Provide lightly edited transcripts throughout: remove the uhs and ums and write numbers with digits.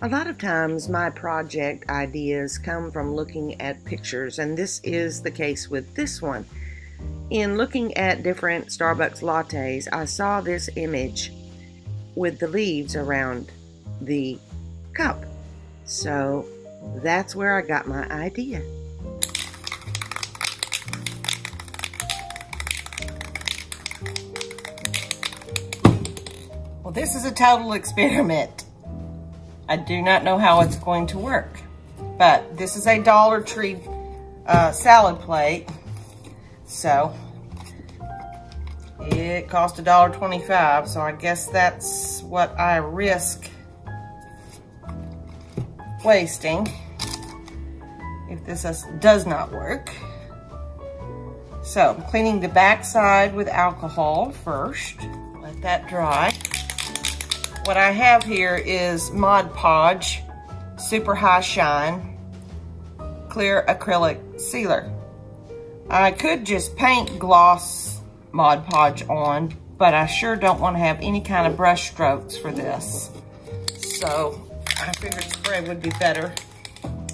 A lot of times my project ideas come from looking at pictures, and this is the case with this one. In looking at different Starbucks lattes, I saw this image with the leaves around the cup. So that's where I got my idea. Well, this is a total experiment. I do not know how it's going to work, but this is a Dollar Tree salad plate, so it cost $1.25, so I guess that's what I risk wasting if this does not work. So I'm cleaning the back side with alcohol first, let that dry. What I have here is Mod Podge Super High Shine Clear Acrylic Sealer. I could just paint gloss Mod Podge on, but I sure don't want to have any kind of brush strokes for this. So I figured spray would be better.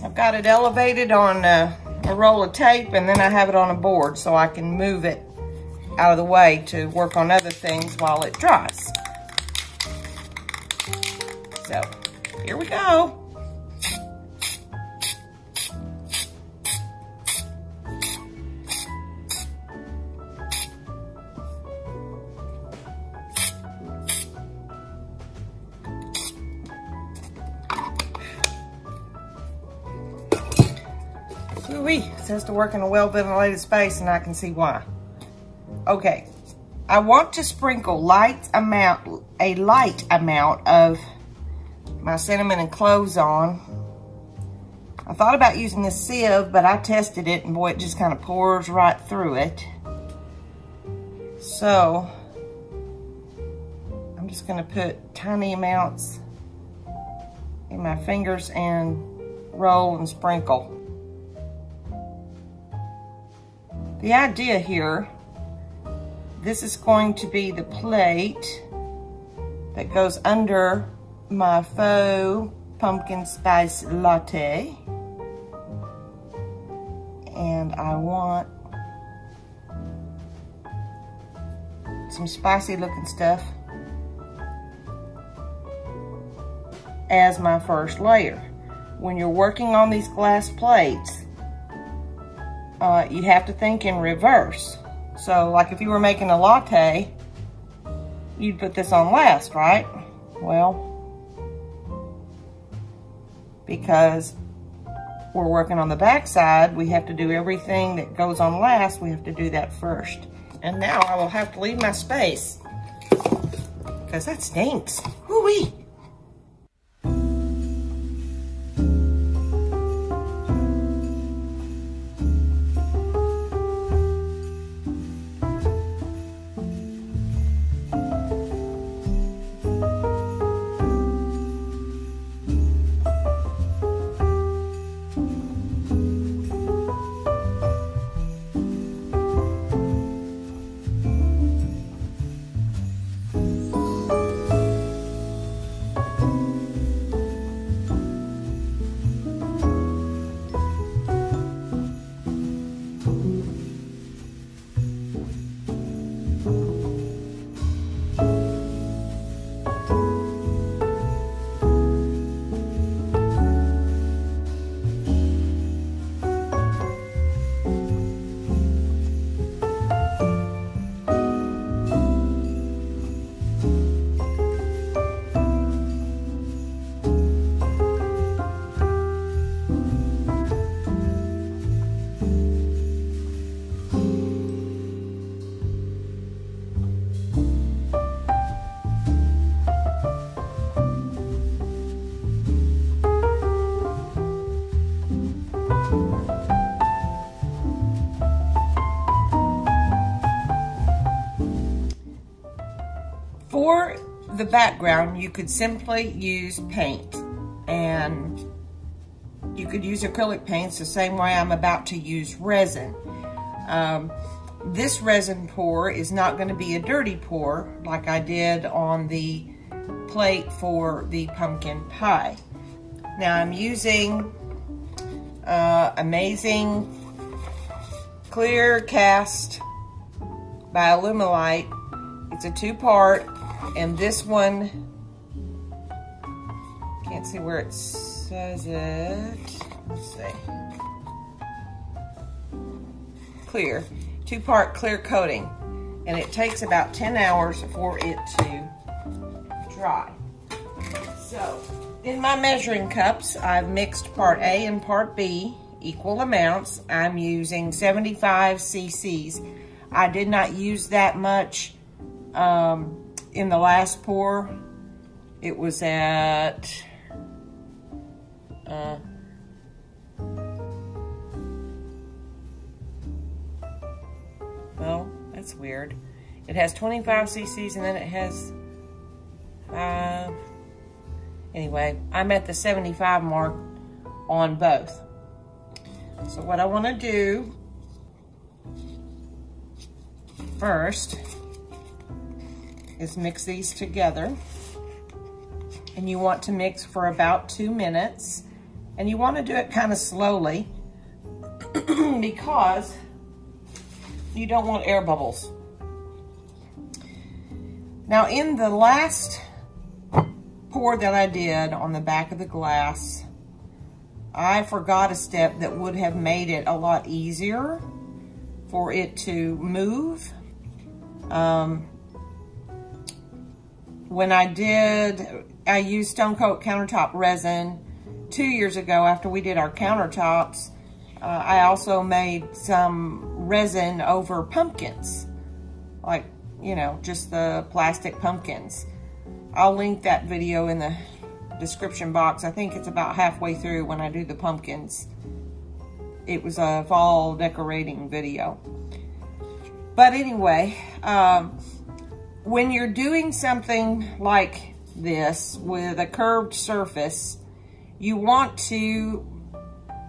I've got it elevated on a roll of tape, and then I have it on a board so I can move it out of the way to work on other things while it dries. So, here we go. Ooh-wee. It says to work in a well-ventilated space, and I can see why. Okay, I want to sprinkle a light amount of my cinnamon and cloves on. I thought about using this sieve, but I tested it, and boy, it just kind of pours right through it. So I'm just gonna put tiny amounts in my fingers and roll and sprinkle. The idea here, this is going to be the plate that goes under my faux pumpkin spice latte, and I want some spicy looking stuff as my first layer. When you're working on these glass plates, you have to think in reverse. So like if you were making a latte, you'd put this on last, right? Well, because we're working on the back side, we have to do everything that goes on last, we have to do that first. And now I will have to leave my space, because that stinks. Hoo-wee! For the background, you could simply use paint, and you could use acrylic paints the same way I'm about to use resin. This resin pour is not going to be a dirty pour like I did on the plate for the pumpkin pie. Now I'm using Amazing Clear Cast by Alumilite. It's a two-part, and this one, can't see where it says it. Let's see. Clear. Two-part clear coating. And it takes about 10 hours for it to dry. So, in my measuring cups, I've mixed part A and part B, equal amounts. I'm using 75 cc's. I did not use that much in the last pour. It was at 'Weird. It has 25 cc's and then it has 5. Anyway, I'm at the 75 mark on both. So what I want to do first is mix these together, and you want to mix for about 2 minutes, and you want to do it kind of slowly because you don't want air bubbles. Now, in the last pour that I did on the back of the glass, I forgot a step that would have made it a lot easier for it to move. When I used Stone Coat Countertop resin 2 years ago after we did our countertops. I also made some resin over pumpkins, like, you know, just the plastic pumpkins. I'll link that video in the description box. I think it's about halfway through when I do the pumpkins. It was a fall decorating video. But anyway, when you're doing something like this with a curved surface, you want to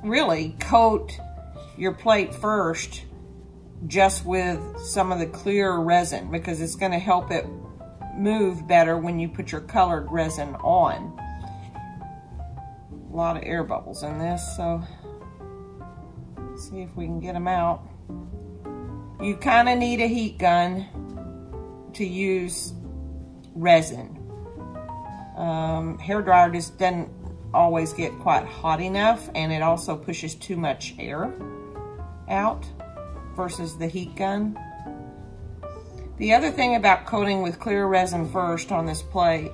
really coat your plate first just with some of the clear resin, because it's going to help it move better when you put your colored resin on. A lot of air bubbles in this, so let's see if we can get them out. You kind of need a heat gun to use resin. Hair dryer just doesn't always get quite hot enough, and it also pushes too much air out versus the heat gun. The other thing about coating with clear resin first on this plate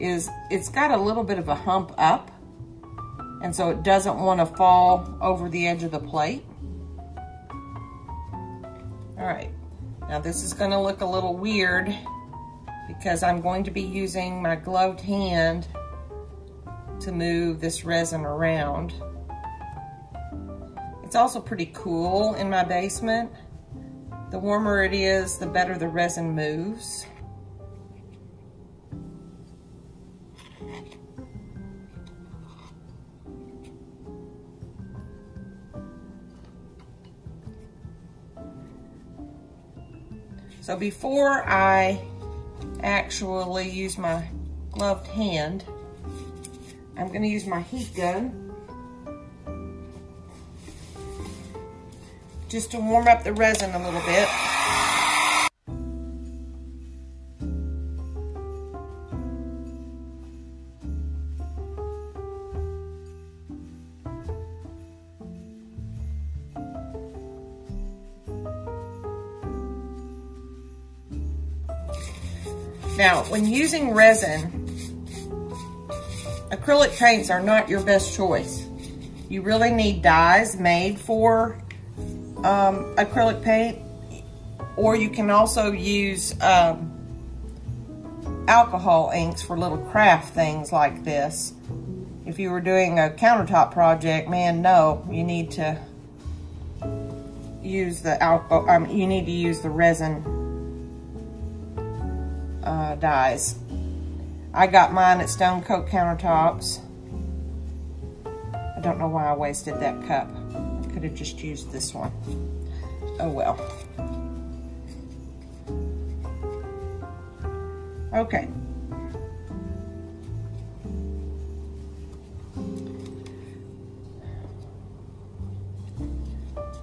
is it's got a little bit of a hump up, and so it doesn't want to fall over the edge of the plate. All right, now this is going to look a little weird because I'm going to be using my gloved hand to move this resin around. It's also pretty cool in my basement. The warmer it is, the better the resin moves. So before I actually use my gloved hand, I'm going to use my heat gun just to warm up the resin a little bit. Now, when using resin, acrylic paints are not your best choice. You really need dyes made for acrylic paint, or you can also use alcohol inks for little craft things like this. If you were doing a countertop project, man, no, you need to use the alcohol. You need to use the resin dyes. I got mine at Stone Coat Countertops. I don't know why I wasted that cup. Could have just used this one. Oh well. Okay.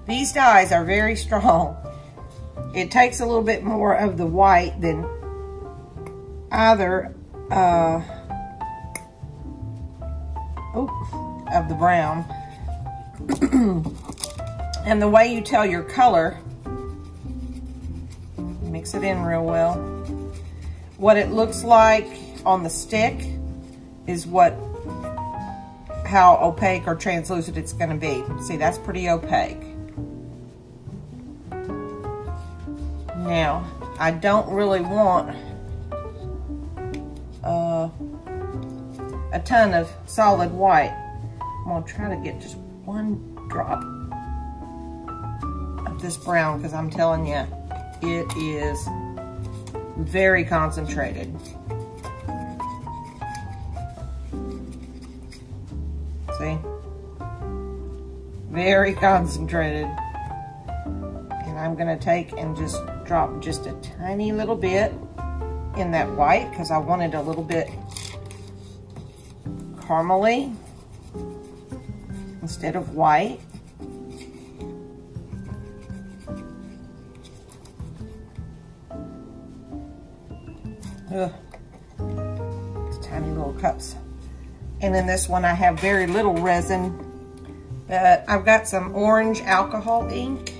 These dyes are very strong. It takes a little bit more of the white than either of the brown. And the way you tell your color, mix it in real well. What it looks like on the stick is how opaque or translucent it's going to be. See, that's pretty opaque. Now, I don't really want a ton of solid white. I'm going to try to get just one drop of this brown, because I'm telling you, it is very concentrated. See? Very concentrated. And I'm going to take and just drop just a tiny little bit in that white, because I wanted a little bit caramely instead of white. Ugh. It's tiny little cups. And in this one I have very little resin, but I've got some orange alcohol ink.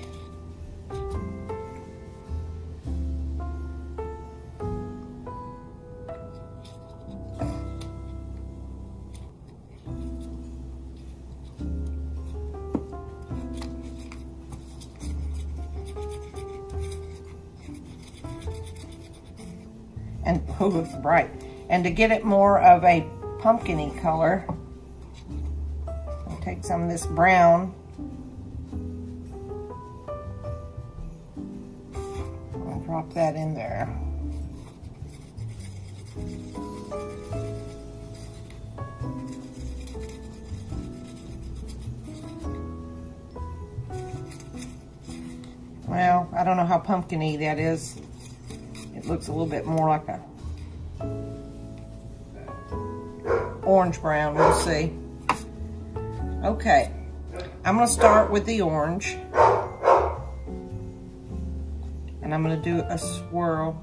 And oh, it's bright. And to get it more of a pumpkin-y color, I'll take some of this brown. I'll drop that in there. Well, I don't know how pumpkin-y that is. It looks a little bit more like a orange brown, we'll see. Okay, I'm gonna start with the orange. And I'm gonna do a swirl.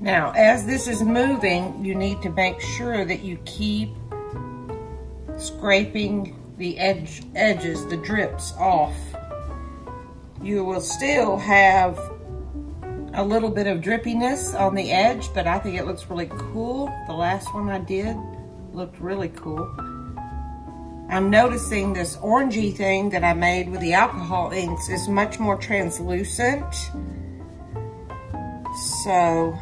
Now, as this is moving, you need to make sure that you keep scraping the edges, the drips off. You will still have a little bit of drippiness on the edge, but I think it looks really cool. The last one I did looked really cool. I'm noticing this orangey thing that I made with the alcohol inks is much more translucent. So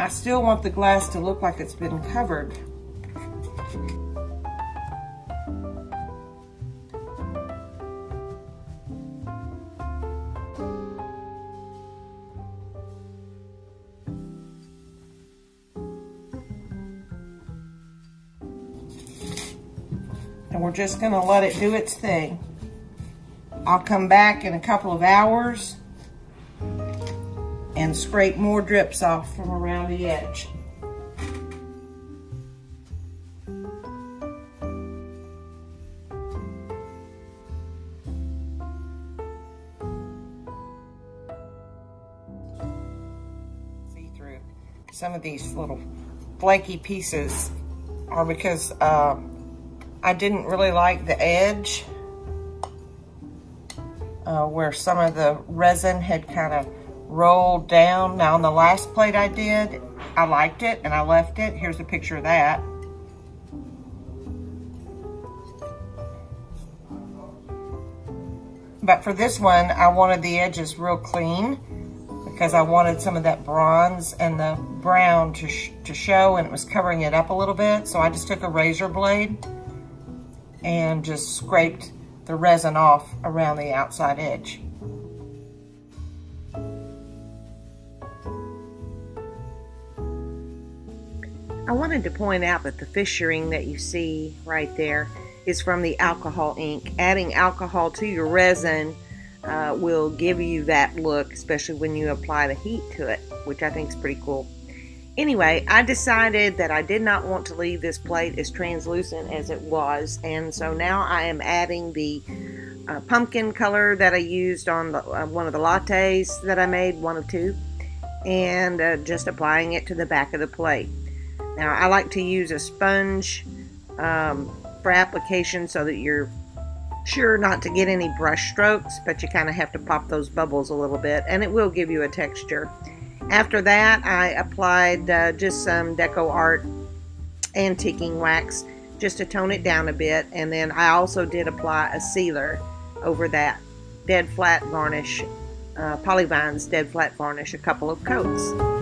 I still want the glass to look like it's been covered. And we're just gonna let it do its thing. I'll come back in a couple of hours and scrape more drips off from around the edge. See through. Some of these little flaky pieces are because I didn't really like the edge where some of the resin had kind of rolled down. Now on the last plate I did, I liked it and I left it. Here's a picture of that. But for this one, I wanted the edges real clean because I wanted some of that bronze and the brown to show, and it was covering it up a little bit. So I just took a razor blade and just scraped the resin off around the outside edge. I wanted to point out that the fissuring that you see right there is from the alcohol ink. Adding alcohol to your resin will give you that look, especially when you apply the heat to it, which I think is pretty cool. Anyway, I decided that I did not want to leave this plate as translucent as it was, and so now I am adding the pumpkin color that I used on the, one of the lattes that I made, one of two, and just applying it to the back of the plate. Now, I like to use a sponge for application so that you're sure not to get any brush strokes, but you kind of have to pop those bubbles a little bit, and it will give you a texture. After that, I applied just some DecoArt antiquing wax just to tone it down a bit, and then I also did apply a sealer over that dead flat varnish, Polyvine's dead flat varnish, a couple of coats.